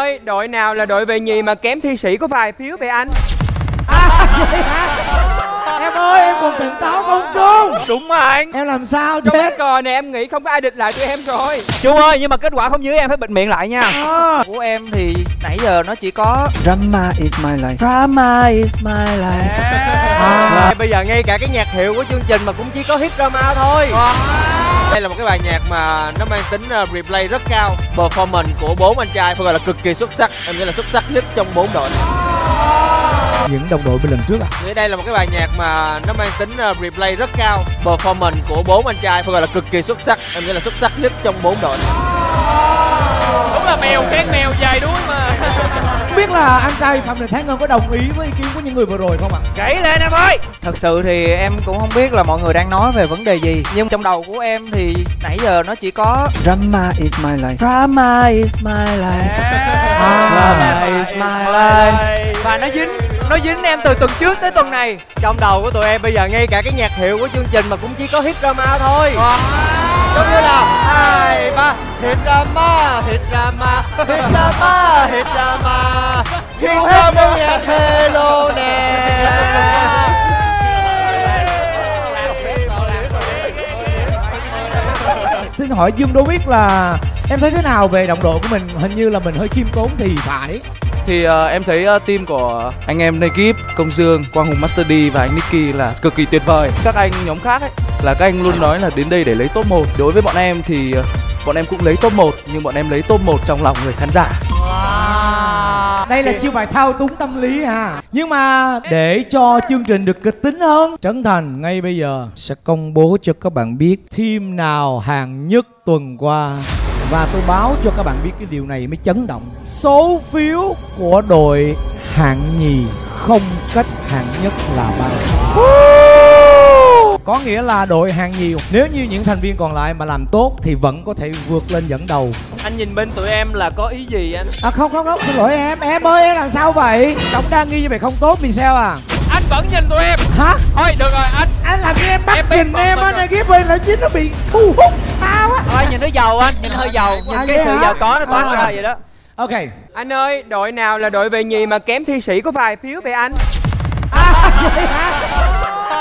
ơi, đội nào là đội về nhì mà kém thi sĩ có vài phiếu vậy anh? À, vậy hả? Em ơi, em còn tỉnh táo không Trung? Đúng rồi anh. Em làm sao chứ? Hết cò nè, em nghĩ không có ai địch lại tụi em rồi Trung ơi, nhưng mà kết quả không dưới em phải bịt miệng lại nha. Của em thì nãy giờ nó chỉ có Drama is my life, Drama is my life. Bây giờ ngay cả cái nhạc hiệu của chương trình mà cũng chỉ có hit drama thôi. Đây là một cái bài nhạc mà nó mang tính replay rất cao. Performance của bốn anh trai phải gọi là cực kỳ xuất sắc. Em nghĩ là xuất sắc nhất trong bốn đội những đồng đội bên lần trước ạ. Đây là một cái bài nhạc mà nó mang tính replay rất cao. Performance của bốn anh trai phải gọi là cực kỳ xuất sắc. Em nghĩ là xuất sắc nhất trong bốn đội. Đúng là mèo khen mèo dài đuôi mà. Không biết là anh trai Phạm Đình Thái Ngân có đồng ý với ý kiến của những người vừa rồi không ạ? Kể lên em ơi. Thật sự thì em cũng không biết là mọi người đang nói về vấn đề gì, nhưng trong đầu của em thì nãy giờ nó chỉ có Drama is my life, Drama is my life, Drama is my life. Và nó dính em từ tuần trước tới tuần này. Trong đầu của tụi em bây giờ ngay cả cái nhạc hiệu của chương trình mà cũng chỉ có hit drama thôi. Giống như là 2, 3 hit drama, hit drama, hit drama, hit drama. Yêu em ơi nhạc hello nè. Xin hỏi Dương Domic là em thấy thế nào về đồng đội của mình? Hình như là mình hơi khiêm tốn thì phải. Thì em thấy team của anh em Negip, Công Dương, Quang Hùng Master D và anh Nicky là cực kỳ tuyệt vời. Các anh nhóm khác ấy, là các anh luôn nói là đến đây để lấy top 1. Đối với bọn em thì bọn em cũng lấy top 1, nhưng bọn em lấy top 1 trong lòng người khán giả. Đây là chiêu bài thao túng tâm lý ha. Nhưng mà để cho chương trình được kịch tính hơn, Trấn Thành ngay bây giờ sẽ công bố cho các bạn biết team nào hàng nhất tuần qua. Và tôi báo cho các bạn biết cái điều này mới chấn động. Số phiếu của đội hạng nhì không cách hạng nhất là bao? Có nghĩa là đội hạng nhì nếu như những thành viên còn lại mà làm tốt thì vẫn có thể vượt lên dẫn đầu. Anh nhìn bên tụi em là có ý gì anh? À không, xin lỗi em ơi, em làm sao vậy? Tổng đa nghi như vậy không tốt vì sao à? Anh vẫn nhìn tụi em. Hả? Thôi được rồi anh. Anh làm cho em bắt nhìn em á, này kia bên là chính nó bị thu hút sao á. Thôi nhìn nó giàu anh, nhìn hơi giàu, nhìn cái sự giàu có nó toát ra vậy đó. Ok. Anh ơi, đội nào là đội về nhì mà kém thi sĩ có vài phiếu vậy anh? À vậy hả?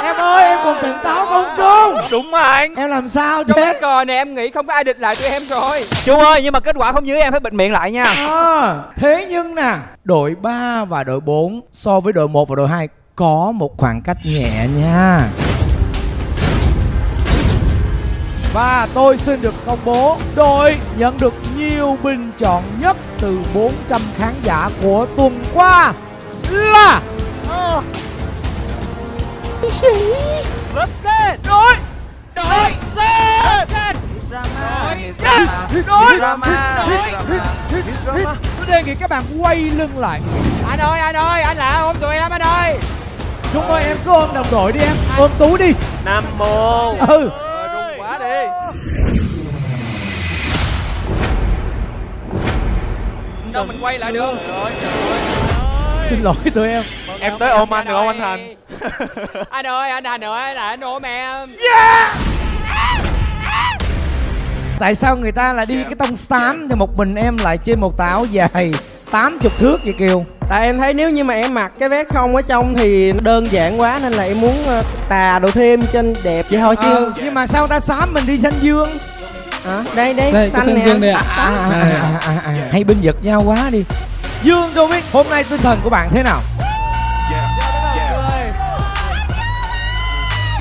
Em ơi, em còn tỉnh táo không Trung? Đúng rồi anh. Em làm sao chứ? Hết cò nè, em nghĩ không có ai địch lại tụi em rồi Trung ơi, nhưng mà kết quả không dưới em phải bịt miệng lại nha. Thế nhưng nè, đội 3 và đội 4 so với đội 1 và đội 2 có một khoảng cách nhẹ nha. Và tôi xin được công bố đội nhận được nhiều bình chọn nhất từ 400 khán giả của tuần qua là Đội. Tôi đề nghị các bạn quay lưng lại. Anh ơi, anh là ôm tụi em anh ơi. Chúng ơi em cứ ôm đồng đội đi em, ôm Tú đi. Nam mô. Rung quá đi. Đâu mình quay lại được. Xin lỗi tụi em. Em tới ôm anh được không anh Thành? Anh ơi, anh Thành ơi, là anh ôm em. Yeah! Tại sao người ta lại đi cái tông xám thì một mình em lại trên một táo dài 80 thước vậy Kiều? Tại em thấy nếu như mà em mặc cái vest không ở trong thì đơn giản quá nên là em muốn tà độ thêm trên đẹp vậy thôi chứ. Nhưng mà sao ta xám mình đi xanh dương? Đây xanh dương đây ạ. Hay binh vực nhau quá đi. Dương Domic, hôm nay tinh thần của bạn thế nào?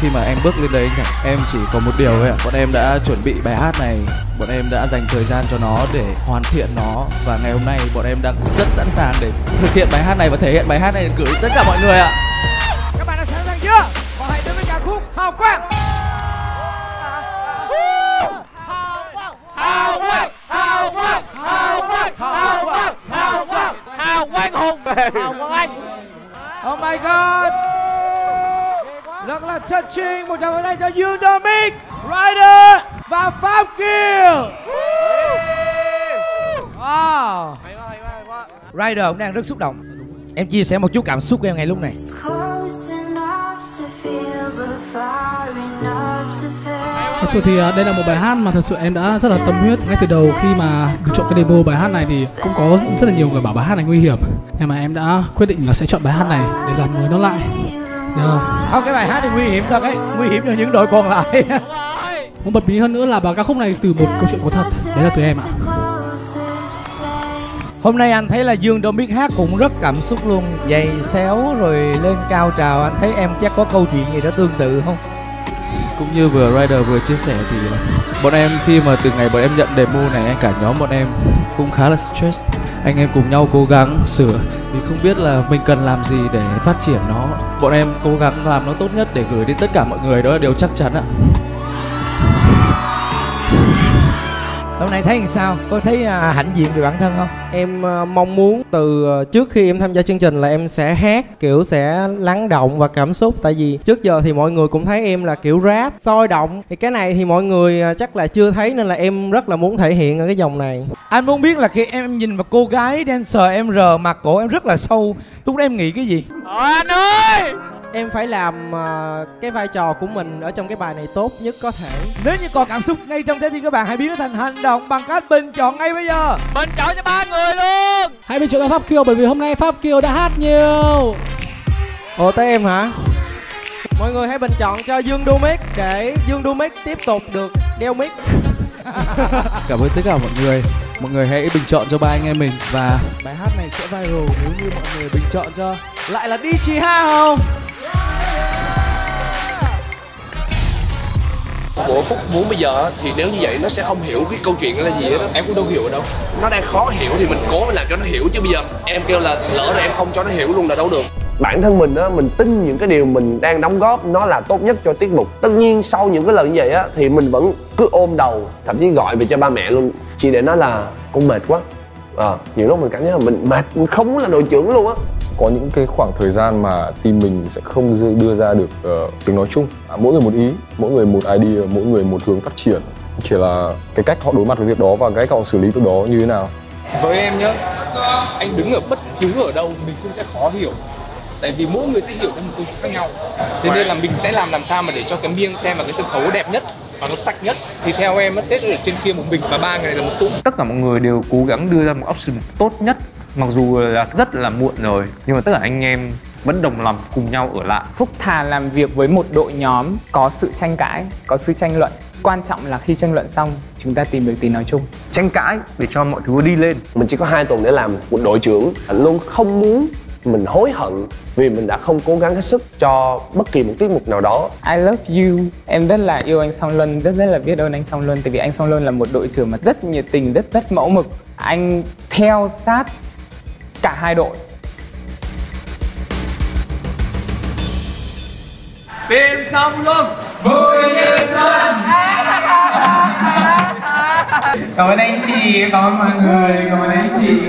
Khi mà em bước lên đấy em chỉ có một điều thôi ạ. Bọn em đã chuẩn bị bài hát này, bọn em đã dành thời gian cho nó để hoàn thiện nó. Và ngày hôm nay bọn em đang rất sẵn sàng để thực hiện bài hát này và thể hiện bài hát này gửi tất cả mọi người ạ. Các bạn đã sẵn sàng chưa? Và hãy đến với ca khúc Hào Quang. Hào Quang. Oh my god. Rất là touching, một tràng vỗ tay cho Dương Domic, Rider và Pháp Kiều. Wow. Rider cũng đang rất xúc động. Em chia sẻ một chút cảm xúc của em ngay lúc này. Thực sự thì đây là một bài hát mà thật sự em đã rất là tâm huyết. Ngay từ đầu khi mà được chọn cái demo bài hát này thì cũng có rất là nhiều người bảo bài hát này nguy hiểm, nhưng mà em đã quyết định là sẽ chọn bài hát này để làm mới nó lại. Không, cái bài hát này nguy hiểm thật ấy, nguy hiểm cho những đội còn lại. Muốn bật mí hơn nữa là bài ca khúc này từ một câu chuyện có thật, đấy là từ em ạ. Hôm nay anh thấy là Dương Domic hát cũng rất cảm xúc luôn, dày xéo rồi lên cao trào. Anh thấy em chắc có câu chuyện gì đó tương tự không? Cũng như vừa Rider vừa chia sẻ thì bọn em khi mà từ ngày bọn em nhận demo này, cả nhóm bọn em cũng khá là stress. Anh em cùng nhau cố gắng sửa vì không biết là mình cần làm gì để phát triển nó. Bọn em cố gắng làm nó tốt nhất để gửi đến tất cả mọi người, đó là điều chắc chắn ạ. Hôm nay thấy sao? Có thấy hãnh diện về bản thân không? Em mong muốn từ trước khi em tham gia chương trình là em sẽ hát kiểu sẽ lắng động và cảm xúc. Tại vì trước giờ thì mọi người cũng thấy em là kiểu rap, sôi động. Thì cái này thì mọi người chắc là chưa thấy nên là em rất là muốn thể hiện ở cái dòng này. Anh muốn biết là khi em nhìn vào cô gái dancer em rờ mặt cổ em rất là sâu, lúc đó em nghĩ cái gì? Anh ơi! Em phải làm cái vai trò của mình ở trong cái bài này tốt nhất có thể. Nếu như còn cảm xúc ngay trong trái tim các bạn, hãy biến nó thành hành động bằng cách bình chọn ngay bây giờ. Bình chọn cho 3 người luôn. Hãy bình chọn cho Pháp Kiều, bởi vì hôm nay Pháp Kiều đã hát nhiều. Ồ, tới em hả? Mọi người hãy bình chọn cho Dương Domic để Dương Domic tiếp tục được đeo mic. Cảm ơn tất cả mọi người. Mọi người hãy bình chọn cho ba anh em mình và bài hát này sẽ viral nếu như mọi người bình chọn cho lại là DJ Hà không? Của Phúc muốn bây giờ thì nếu như vậy nó sẽ không hiểu cái câu chuyện là gì hết. Em cũng đâu hiểu ở đâu. Nó đang khó hiểu thì mình cố làm cho nó hiểu, chứ bây giờ em kêu là lỡ rồi em không cho nó hiểu luôn là đâu được. Bản thân mình á, mình tin những cái điều mình đang đóng góp nó là tốt nhất cho tiết mục. Tất nhiên sau những cái lời như vậy á thì mình vẫn cứ ôm đầu, thậm chí gọi về cho ba mẹ luôn, chỉ để nói là con mệt quá. Nhiều lúc mình cảm thấy là mình mệt, mình không muốn là đội trưởng luôn á. Có những cái khoảng thời gian mà team mình sẽ không đưa ra được tiếng nói chung. Mỗi người một ý, mỗi người một idea, mỗi người một hướng phát triển. Chỉ là cái cách họ đối mặt với việc đó và cái cách họ xử lý việc đó như thế nào. Với em nhá, anh đứng ở bất cứ ở đâu mình cũng sẽ khó hiểu. Tại vì mỗi người sẽ hiểu theo một câu chuyện khác nhau. Thế nên là mình sẽ làm sao mà để cho cái miếng xem là cái sân khấu đẹp nhất và nó sạch nhất. Thì theo em, Tết ở trên kia một mình và ba người này là một tụm. Tất cả mọi người đều cố gắng đưa ra một option tốt nhất. Mặc dù là rất là muộn rồi, nhưng mà tất cả anh em vẫn đồng lòng cùng nhau ở lại. Phúc thà làm việc với một đội nhóm có sự tranh cãi, có sự tranh luận. Quan trọng là khi tranh luận xong, chúng ta tìm được tiếng nói chung. Tranh cãi để cho mọi thứ đi lên. Mình chỉ có 2 tuần để làm một đội trưởng. Anh luôn không muốn mình hối hận vì mình đã không cố gắng hết sức cho bất kỳ một tiết mục nào đó. I love you. Em rất là yêu anh Song Luân, rất là biết ơn anh Song Luân. Tại vì anh Song Luân là một đội trưởng mà rất nhiệt tình, rất mẫu mực. Anh theo sát cả 2 đội. Bên Song Luân vui như xuân. Cảm ơn anh chị, cảm ơn mọi người, cảm ơn anh chị.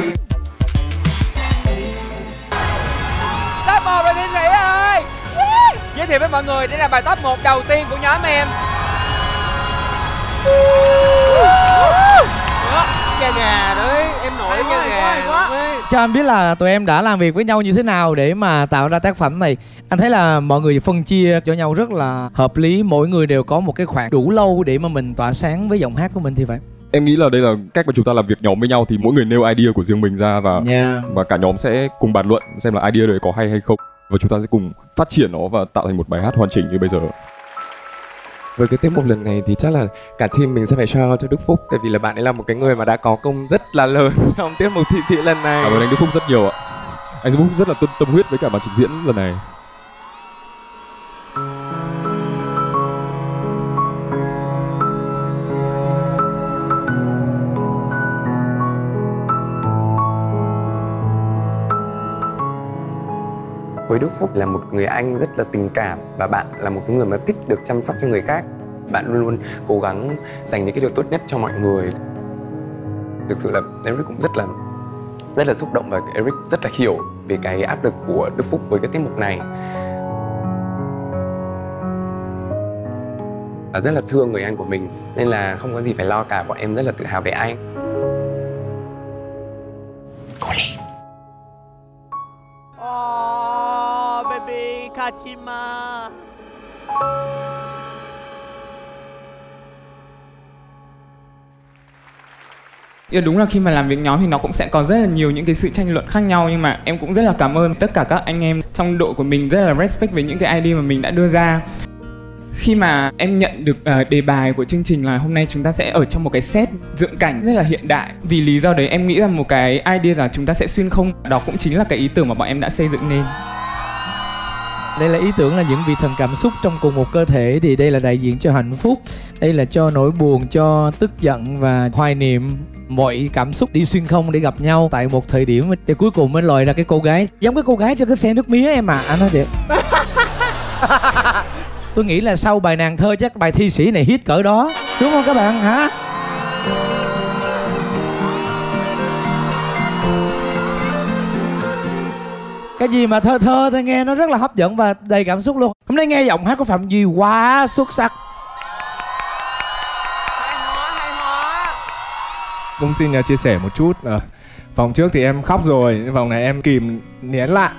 Top 1 rồi tiến sĩ ơi. Giới thiệu với mọi người, đây là bài top 1 đầu tiên của nhóm em. Da gà đấy, em nổi da gà. Cho anh biết là tụi em đã làm việc với nhau như thế nào để mà tạo ra tác phẩm này. Anh thấy là mọi người phân chia cho nhau rất là hợp lý. Mỗi người đều có một cái khoảng đủ lâu để mà mình tỏa sáng với giọng hát của mình thì phải. Em nghĩ là đây là cách mà chúng ta làm việc nhóm với nhau. Thì mỗi người nêu idea của riêng mình ra và cả nhóm sẽ cùng bàn luận xem là idea đấy có hay hay không. Và chúng ta sẽ cùng phát triển nó và tạo thành một bài hát hoàn chỉnh như bây giờ. Với cái tiết mục lần này thì chắc là cả team mình sẽ phải shout out cho Đức Phúc. Tại vì là bạn ấy là một cái người mà đã có công rất là lớn trong tiết mục thị sĩ lần này. Cảm ơn anh Đức Phúc rất nhiều ạ. Anh Đức Phúc rất là tâm huyết với cả màn trình diễn lần này. Với Đức Phúc là một người anh rất là tình cảm và bạn là một cái người mà thích được chăm sóc cho người khác. Bạn luôn luôn cố gắng dành những cái điều tốt nhất cho mọi người. Thực sự là Eric cũng rất là xúc động và Eric rất là hiểu về cái áp lực của Đức Phúc với cái tiết mục này. Và rất là thương người anh của mình nên là không có gì phải lo cả, bọn em rất là tự hào về anh. Cố lên. Kachima. Đúng là khi mà làm việc nhóm thì nó cũng sẽ có rất là nhiều những cái sự tranh luận khác nhau, nhưng mà em cũng rất là cảm ơn tất cả các anh em trong đội của mình, rất là respect với những cái idea mà mình đã đưa ra. Khi mà em nhận được đề bài của chương trình là hôm nay chúng ta sẽ ở trong một cái set dựng cảnh rất là hiện đại, vì lý do đấy em nghĩ là một cái idea là chúng ta sẽ xuyên không, đó cũng chính là cái ý tưởng mà bọn em đã xây dựng nên. Đây là ý tưởng là những vị thần cảm xúc trong cùng một cơ thể, thì đây là đại diện cho hạnh phúc, đây là cho nỗi buồn, cho tức giận và hoài niệm. Mọi cảm xúc đi xuyên không để gặp nhau tại một thời điểm, để cuối cùng mới lòi ra cái cô gái giống cái cô gái trên cái xe nước mía em à, anh nói thiệt. Tôi nghĩ là sau bài nàng thơ chắc bài thi sĩ này hit cỡ đó, đúng không các bạn hả? Cái gì mà thơ thơ tôi nghe nó rất là hấp dẫn và đầy cảm xúc luôn. Hôm nay nghe giọng hát của Phạm Duy quá xuất sắc. Cũng xin chia sẻ một chút, vòng trước thì em khóc rồi, vòng này em kìm nén lại,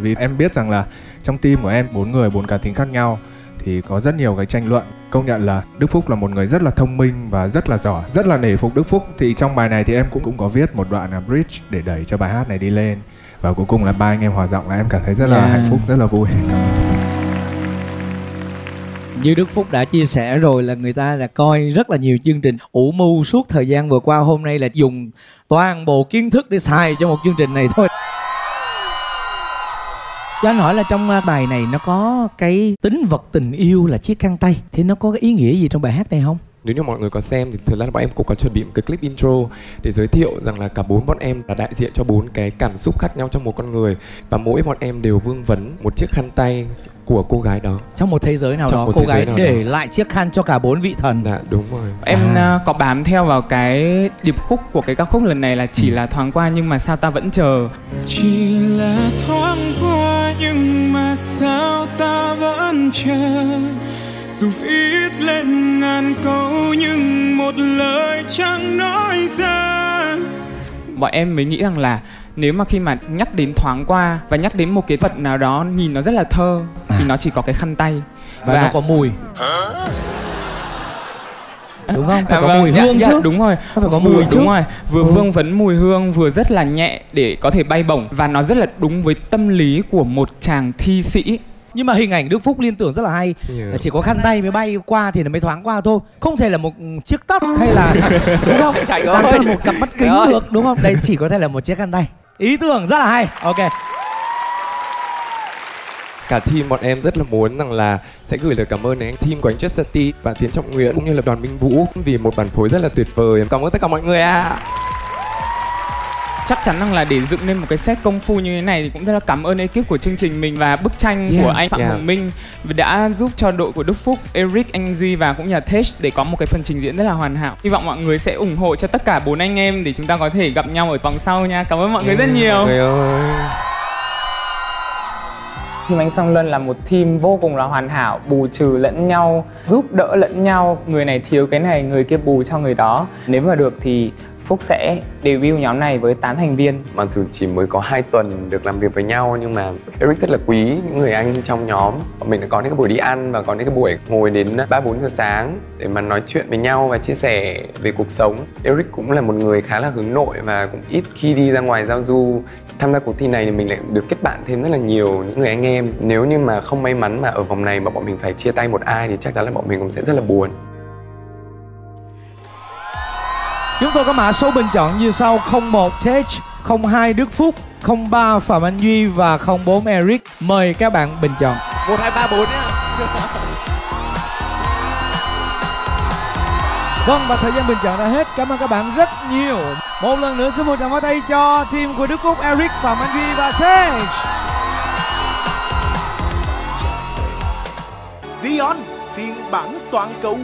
vì em biết rằng là trong team của em 4 người 4 cá tính khác nhau thì có rất nhiều cái tranh luận. Công nhận là Đức Phúc là một người rất là thông minh và rất là giỏi, rất là nể phục Đức Phúc. Thì trong bài này thì em cũng có viết một đoạn là bridge để đẩy cho bài hát này đi lên, và cuối cùng là ba anh em hòa giọng là em cảm thấy rất là hạnh phúc, rất là vui. Như Đức Phúc đã chia sẻ rồi là người ta đã coi rất là nhiều chương trình ủ mưu suốt thời gian vừa qua, hôm nay là dùng toàn bộ kiến thức để xài cho một chương trình này thôi. Cho anh hỏi là trong bài này nó có cái tính vật tình yêu là chiếc khăn tay, thì nó có cái ý nghĩa gì trong bài hát này không? Nếu như mọi người có xem thì thực ra là bọn em cũng có chuẩn bị một cái clip intro để giới thiệu rằng là cả 4 bọn em là đại diện cho 4 cái cảm xúc khác nhau trong một con người, và mỗi bọn em đều vương vấn một chiếc khăn tay của cô gái đó. Trong một thế giới nào đó, cô gái để lại chiếc khăn cho cả 4 vị thần. Dạ, đúng rồi. Em có bám theo vào cái điệp khúc của cái ca khúc lần này là chỉ là thoáng qua nhưng mà sao ta vẫn chờ. Chỉ là thoáng qua nhưng mà sao ta vẫn chờ, dù viết lên ngàn câu nhưng một lời chẳng nói ra. Bọn em mới nghĩ rằng là nếu mà khi mà nhắc đến thoáng qua và nhắc đến một cái vật nào đó nhìn nó rất là thơ thì nó chỉ có cái khăn tay và nó có mùi. Đúng không? Phải có mùi hương chứ. Đúng rồi, phải có mùi chứ. Đúng rồi, vừa vương vấn mùi hương, vừa rất là nhẹ để có thể bay bổng, và nó rất là đúng với tâm lý của một chàng thi sĩ. Nhưng mà hình ảnh Đức Phúc liên tưởng rất là hay, là chỉ có khăn tay mới bay qua thì nó mới thoáng qua thôi, không thể là một chiếc tóc hay là đúng không? Làm sao là một cặp mắt kính được, đúng không? Đây chỉ có thể là một chiếc khăn tay. Ý tưởng rất là hay. Ok. Cả team bọn em rất là muốn rằng là sẽ gửi lời cảm ơn đến team của anh Just City và Tiến Trọng Nguyễn cũng như là Đoàn Minh Vũ vì một bản phối rất là tuyệt vời. Cảm ơn tất cả mọi người ạ. Chắc chắn rằng là để dựng nên một cái set công phu như thế này thì cũng rất là cảm ơn ekip của chương trình mình và bức tranh của anh Phạm Hồng Minh đã giúp cho đội của Đức Phúc, Eric, anh Duy và cũng nhà Tej để có một cái phần trình diễn rất là hoàn hảo. Hy vọng mọi người sẽ ủng hộ cho tất cả 4 anh em để chúng ta có thể gặp nhau ở vòng sau nha. Cảm ơn mọi người rất nhiều. Team anh Song Luân là một team vô cùng là hoàn hảo, bù trừ lẫn nhau, giúp đỡ lẫn nhau. Người này thiếu cái này, người kia bù cho người đó. Nếu mà được thì Phúc sẽ debut nhóm này với 8 thành viên. Mặc dù chỉ mới có 2 tuần được làm việc với nhau nhưng mà Eric rất là quý những người anh trong nhóm. Mình đã có những cái buổi đi ăn và có những cái buổi ngồi đến 3-4 giờ sáng để mà nói chuyện với nhau và chia sẻ về cuộc sống. Eric cũng là một người khá là hướng nội và cũng ít khi đi ra ngoài giao du. Tham gia cuộc thi này thì mình lại được kết bạn thêm rất là nhiều những người anh em. Nếu như mà không may mắn mà ở vòng này mà bọn mình phải chia tay một ai thì chắc chắn là bọn mình cũng sẽ rất là buồn. Chúng tôi có mã số bình chọn như sau: 01 Tej, 02 Đức Phúc, 03 Phạm Anh Duy và 04 Eric. Mời các bạn bình chọn. 1, 2, 3, 4 nhé. Vâng, và thời gian bình chọn đã hết. Cảm ơn các bạn rất nhiều. Một lần nữa xin một tràng pháo tay cho team của Đức Phúc, Eric, Phạm Anh Duy và Tej. VieOn phiên bản toàn cầu,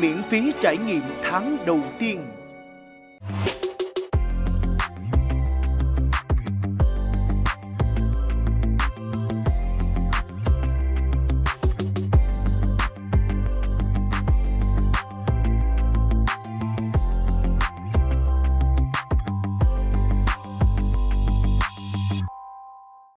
miễn phí trải nghiệm tháng đầu tiên.